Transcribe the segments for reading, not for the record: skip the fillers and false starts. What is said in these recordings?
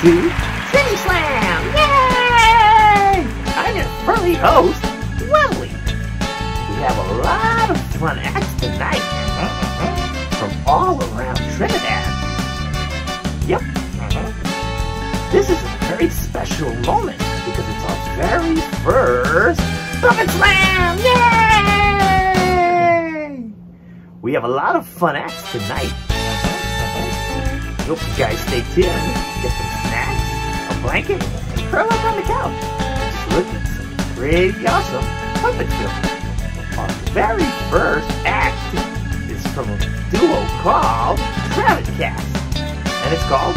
to TRINI SLAM! Yay! I'm your furry host, Wembley. We have a lot of fun acts tonight from all around Trinidad. Yep. This is a very special moment because it's our very first Puppet Slam! Yay! We have a lot of fun acts tonight. Hope you guys stay tuned, get some snacks, a blanket, and curl up on the couch. Just look at some pretty awesome puppet film. Our very first act is from a duo called Kravitzkast, and it's called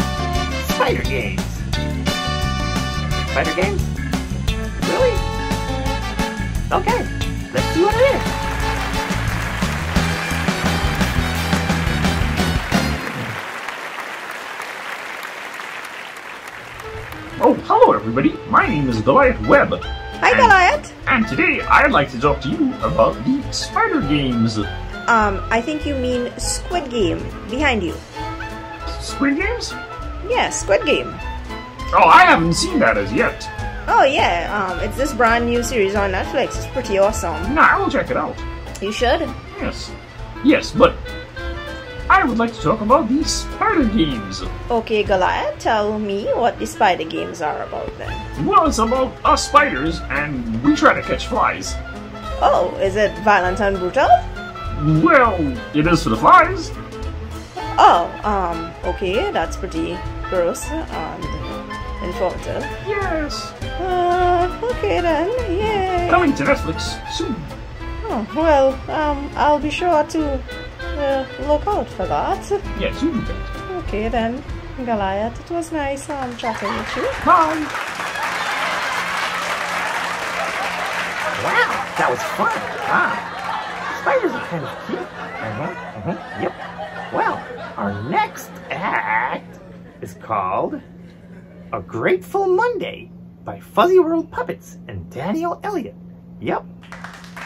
Spider Games. Spider Games? Really? Okay, let's see what it is. Oh, hello everybody, my name is Goliath Webb. Hi Goliath! And today I'd like to talk to you about the spider games. I think you mean Squid Game, behind you. Squid Games? Yeah, Squid Game. Oh, I haven't seen that as yet. Oh yeah, it's this brand new series on Netflix, it's pretty awesome. Nah, I will check it out. You should? Yes. Yes, but I would like to talk about the spider games. Okay, Goliath, tell me what the spider games are about then. Well, it's about us spiders and we try to catch flies. Oh, is it violent and brutal? Well, it is for the flies. Oh, okay, that's pretty gross and informative. Yes. Okay then, yay. Coming to Netflix soon. Oh, well, I'll be sure to look out for that. Yes, you do that. Okay then, Goliath, it was nice chatting with you. Bye! Wow, that was fun! Wow. Spiders are kind of cute. Yep. Well, our next act is called A Grateful Monday by Fuzzy World Puppets and Daniel Elliott. Yep.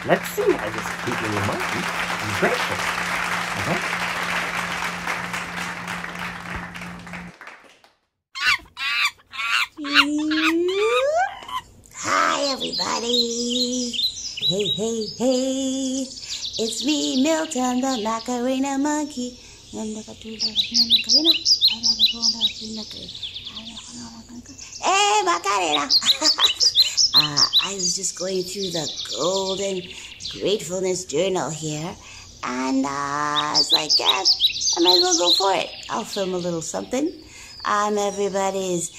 Let's see how this cute little monkey is grateful. Hi everybody, hey hey hey, it's me Milton the Macarena monkey. Hey Macarena. I was just going through the golden gratefulness journal here. And I was like, yeah, I might as well go for it. I'll film a little something. I'm everybody's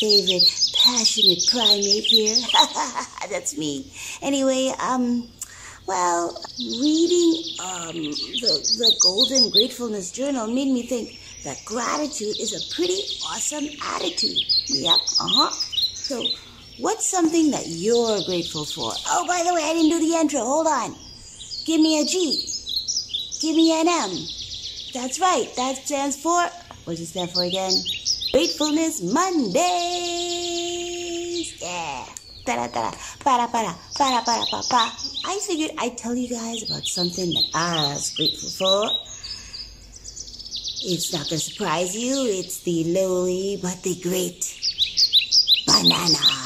favorite passionate primate here. That's me. Anyway, well, reading the Golden Gratefulness Journal made me think that gratitude is a pretty awesome attitude. Yep, So, what's something that you're grateful for? Oh, by the way, I didn't do the intro. Hold on. Give me a G. Give me an M. That's right. That stands for, what does it stand for again? Gratefulness Mondays. Yeah. Ta-da-ta-da. Para-para. Para-para-pa-pa. I figured I'd tell you guys about something that I was grateful for. It's not going to surprise you. It's the lowly but the great banana.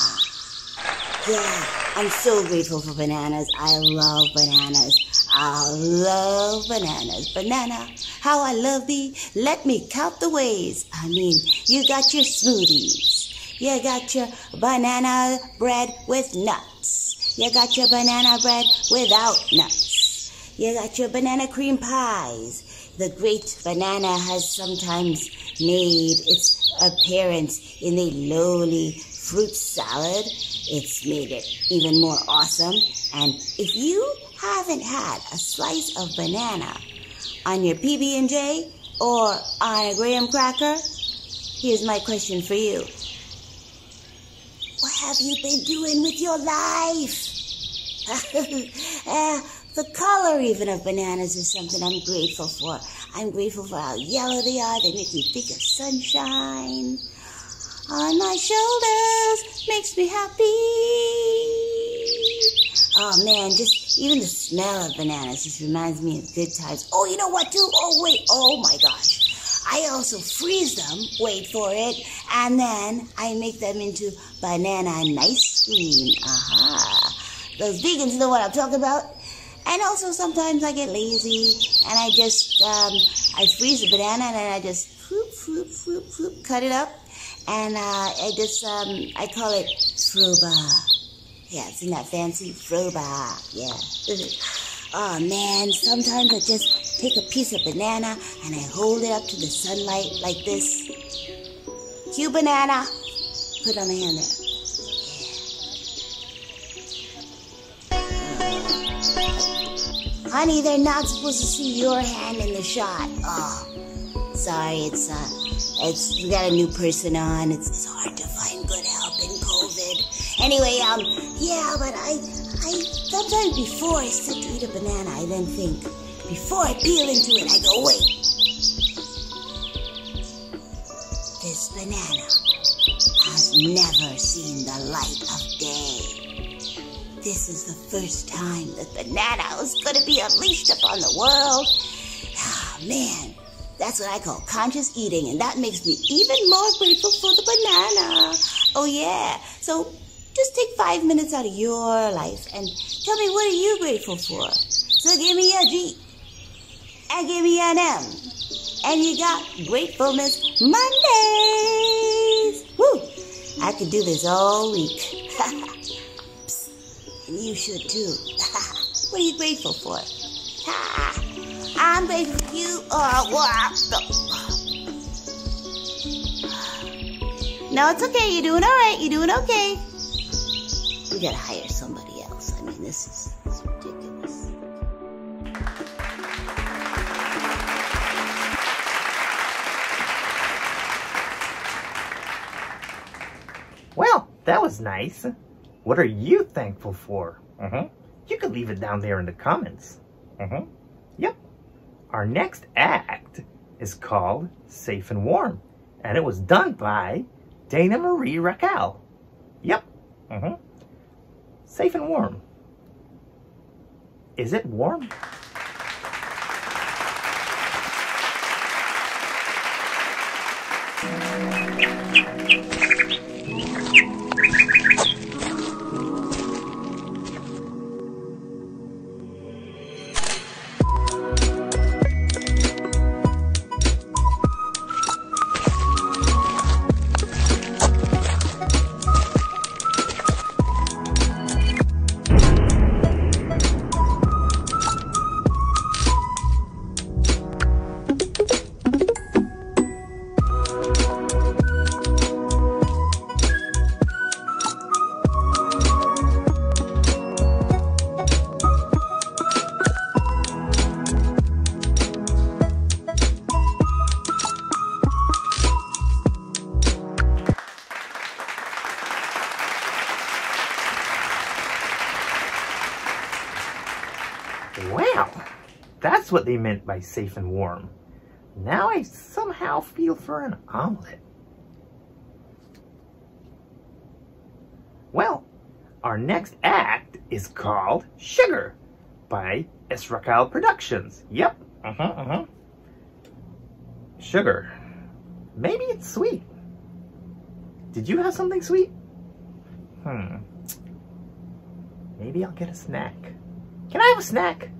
Yeah. I'm so grateful for bananas. I love bananas. I love bananas. Banana, how I love thee. Let me count the ways. I mean, you got your smoothies. You got your banana bread with nuts. You got your banana bread without nuts. You got your banana cream pies. The great banana has sometimes made its appearance in a lowly fruit salad. It's made it even more awesome. And if you haven't had a slice of banana on your PB&J or on a graham cracker, here's my question for you. What have you been doing with your life? The color even of bananas is something I'm grateful for. I'm grateful for how yellow they are. They make me think of sunshine on my shoulders. Makes me happy. Oh man, just even the smell of bananas just reminds me of good times. Oh, you know what, too? Oh, wait. Oh my gosh. I also freeze them, wait for it, and then I make them into banana and ice cream. Aha! Those vegans know what I'm talking about. And also sometimes I get lazy and I just, I freeze the banana and then I just whoop, cut it up. And I just, I call it froba. Yeah, it's in that fancy froba. Yeah. Oh man, sometimes I just take a piece of banana and I hold it up to the sunlight like this. Cue banana. Put it on my hand there. Yeah. Honey, they're not supposed to see your hand in the shot. Oh, sorry, it's we got a new person on. It's hard to find good help in COVID. Anyway, yeah, but I sometimes before I sit to eat a banana, I then think, before I peel into it, I go, wait. This banana has never seen the light of day. This is the first time the banana is going to be unleashed upon the world. Ah, man, that's what I call conscious eating, and that makes me even more grateful for the banana. Oh, yeah, so... just take 5 minutes out of your life and tell me what are you grateful for. So give me a G and give me an M. And you got Gratefulness Mondays. Woo! I could do this all week. Psst, and you should too. What are you grateful for? I'm grateful for you. No, it's okay. You're doing all right. You're doing okay. We gotta hire somebody else. I mean, this is ridiculous. Well, that was nice. What are you thankful for? You could leave it down there in the comments. Yep. Our next act is called Safe and Warm, and it was done by Dana Marie Raquel. Yep. Safe and warm. Is it warm? That's what they meant by safe and warm. Now I somehow feel for an omelet. Well, our next act is called Sugar by S Rackal Productions. Yep. Sugar. Maybe it's sweet. Did you have something sweet? Maybe I'll get a snack. Can I have a snack?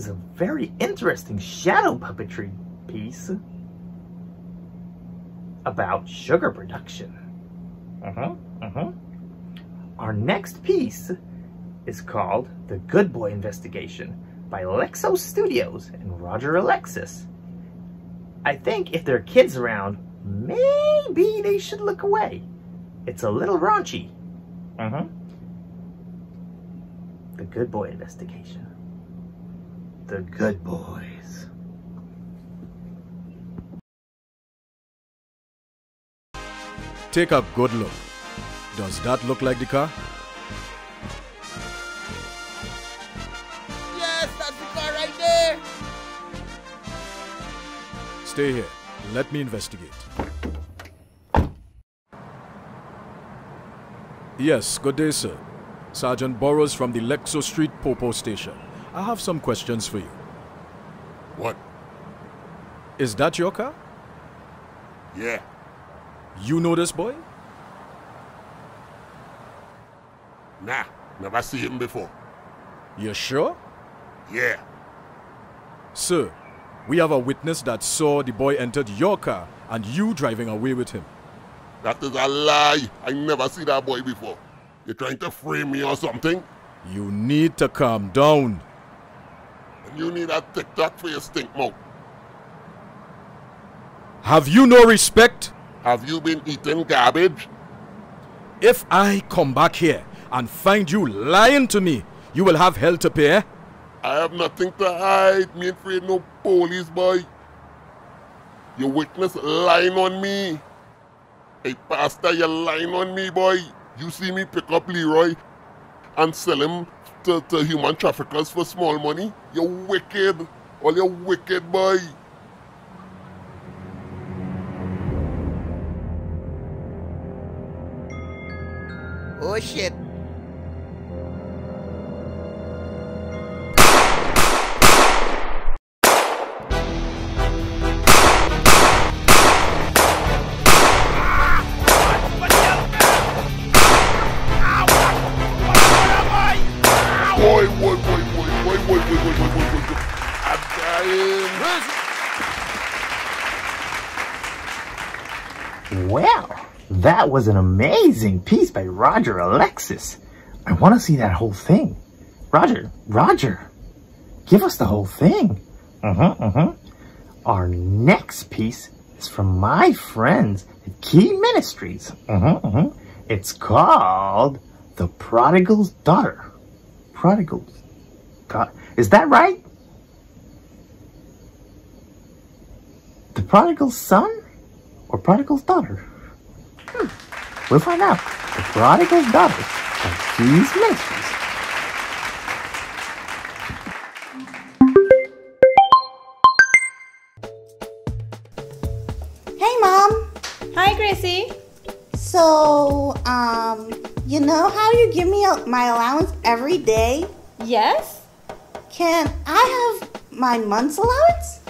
was a very interesting shadow puppetry piece about sugar production. Our next piece is called The Good Boy Investigation by Lexo Studios and Roger Alexis. I think if there are kids around, maybe they should look away. It's a little raunchy. The Good Boy Investigation. The Good Boys. Take a good look. Does that look like the car? Yes, that's the car right there! Stay here. Let me investigate. Yes, good day, sir. Sergeant Burroughs from the Lexo Street Popo Station. I have some questions for you. What? Is that your car? Yeah. You know this boy? Nah, never seen him before. You sure? Yeah. Sir, we have a witness that saw the boy entered your car and you driving away with him. That is a lie. I never seen that boy before. You're trying to frame me or something? You need to calm down. And you need a TikTok for your stink mouth. Have you no respect? Have you been eating garbage? If I come back here and find you lying to me, you will have hell to pay, eh? I have nothing to hide. Me ain't afraid no police, boy. Your witness lying on me. Hey, pastor, you're lying on me, boy. You see me pick up Leroy and sell him to human traffickers for small money? You're wicked. All you're wicked, boy. Oh, shit. Well, that was an amazing piece by Roger Alexis. I want to see that whole thing. Roger, give us the whole thing. Our next piece is from my friends at Key Ministries. It's called The Prodigal's Daughter. Prodigal's Daughter. Is that right? The Prodigal's Son? Or Prodigal's Daughter? We'll find out. The Prodigal's Daughter of Keys Ministries. Hey, Mom. Hi, Gracie. So, you know how you give me my allowance every day? Yes. Can I have my month's allowance?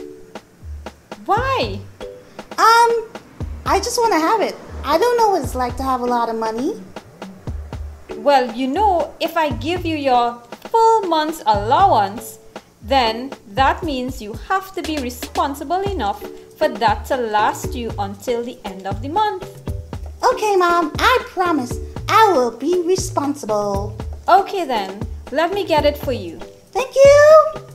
Why? I just want to have it. I don't know what it's like to have a lot of money. Well, you know, if I give you your full month's allowance, then that means you have to be responsible enough for that to last you until the end of the month. Okay, Mom, I promise I will be responsible. Okay then, let me get it for you. Thank you!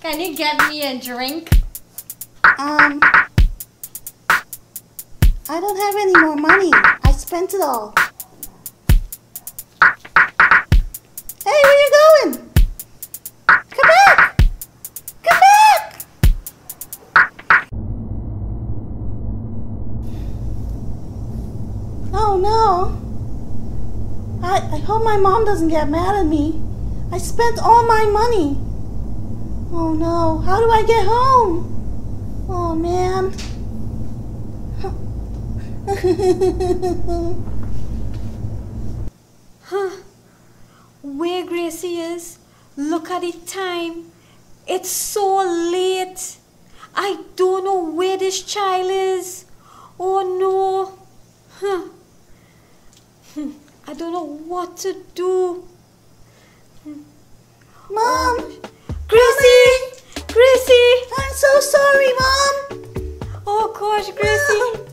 Can you get me a drink? I don't have any more money. I spent it all. Hey, where are you going? Come back! Come back! Oh no. I hope my mom doesn't get mad at me. I spent all my money. Oh no, how do I get home? Oh man. Where Gracie is, look at the time. It's so late. I don't know where this child is. Oh no. I don't know what to do. Mom! Gracie! Gracie! I'm so sorry, Mom! Oh gosh, Gracie!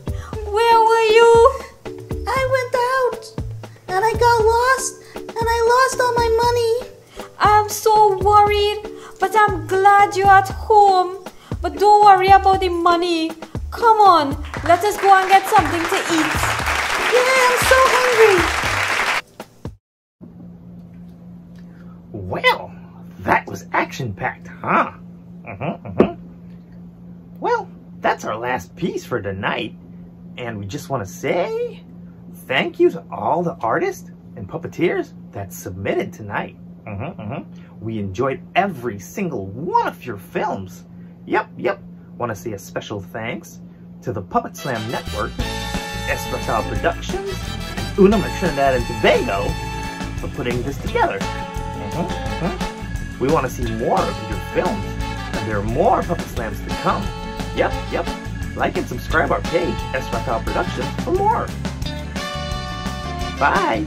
Where were you? I went out and I got lost and I lost all my money. I'm so worried, but I'm glad you're at home. But don't worry about the money. Come on, let us go and get something to eat. Yeah, I'm so hungry. Well, that was action-packed, huh? Well, that's our last piece for tonight, and we just want to say thank you to all the artists and puppeteers that submitted tonight. We enjoyed every single one of your films. Yep. Want to say a special thanks to the Puppet Slam Network, S Rackal Productions, and Unum Trinidad and Tobago for putting this together. We want to see more of your films, and there are more Puppet Slams to come. Yep. Like and subscribe our page, S Rackal Productions, for more. Bye.